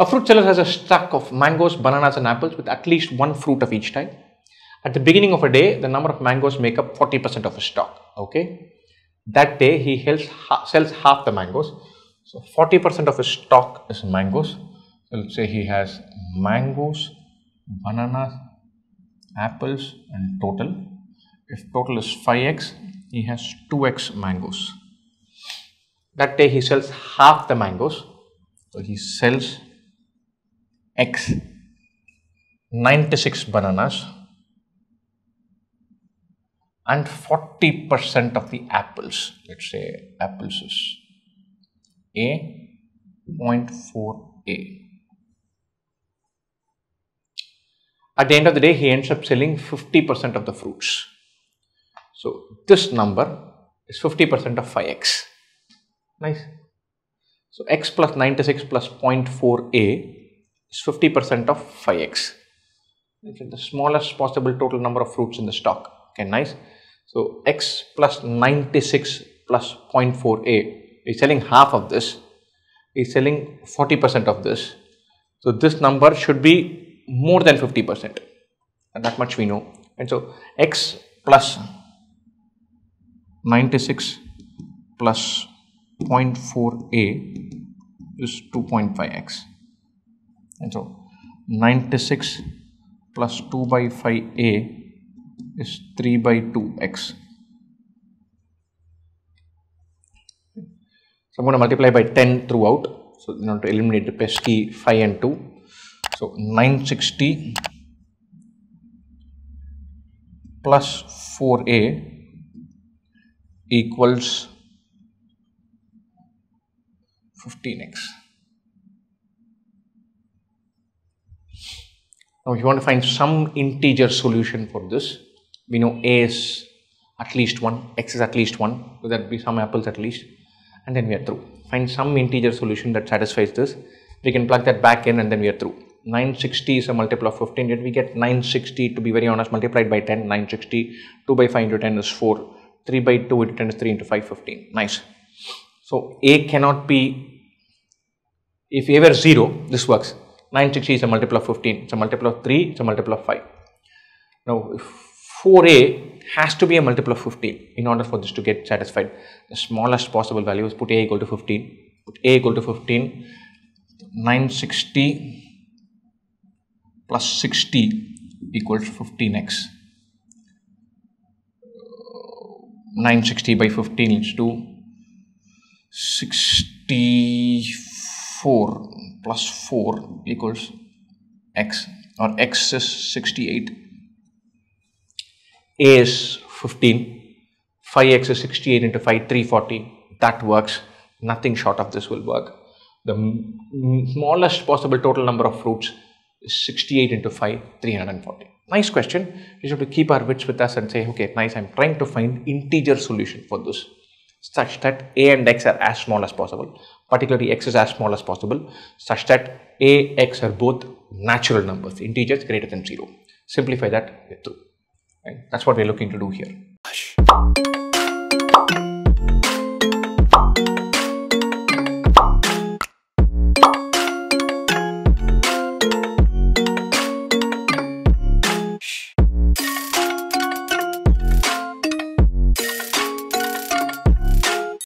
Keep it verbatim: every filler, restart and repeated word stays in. A fruit seller has a stack of mangoes, bananas and apples with at least one fruit of each type. At the beginning of a day, the number of mangoes make up forty percent of his stock. Okay. That day, he sells half the mangoes. So, forty percent of his stock is mangoes. So, let's say he has mangoes, bananas, apples and total. If total is five x, he has two x mangoes. That day, he sells half the mangoes. So, he sells x, ninety-six bananas and forty percent of the apples. Let's say apples is A, zero point four A. At the end of the day, he ends up selling fifty percent of the fruits. So, this number is fifty percent of five x. Nice. So, x plus ninety-six plus zero point four A is fifty percent of five x. Which is the smallest possible total number of fruits in the stock. Okay, nice. So, x plus ninety-six plus zero point four A. He's selling half of this. He's selling forty percent of this. So, this number should be more than fifty percent. And that much we know. And so, x plus ninety-six plus zero point four A is two point five x. And so, ninety-six plus two by five A is three by two x. So, I am going to multiply by ten throughout. So, in order to eliminate the pesky five and two. So, nine hundred sixty plus four A equals fifteen x. Now, if you want to find some integer solution for this, we know A is at least one, x is at least one, so that would be some apples at least. And then we are through. Find some integer solution that satisfies this. We can plug that back in and then we are through. nine hundred sixty is a multiple of fifteen, yet we get nine hundred sixty to be very honest multiplied by ten, nine hundred sixty, two by five into ten is four, three by two into ten is three into five, fifteen. Nice. So, A cannot be, if A were zero, this works. nine hundred sixty is a multiple of fifteen, it's a multiple of three, it's a multiple of five. Now, four A has to be a multiple of fifteen in order for this to get satisfied. The smallest possible value is put A equal to fifteen. Put A equal to fifteen. nine hundred sixty plus sixty equals fifteen x. nine hundred sixty by fifteen is to sixty-four plus four equals x, or x is sixty-eight. A is fifteen, five x is sixty-eight into five, three hundred forty, that works, nothing short of this will work. The smallest possible total number of fruits is sixty-eight into five, three hundred forty. Nice question. We should have to keep our wits with us and say, okay, nice, I'm trying to find integer solution for this, such that A and x are as small as possible, particularly x is as small as possible, such that A, x are both natural numbers, integers greater than zero. Simplify that, we're through. Right. That's what we're looking to do here.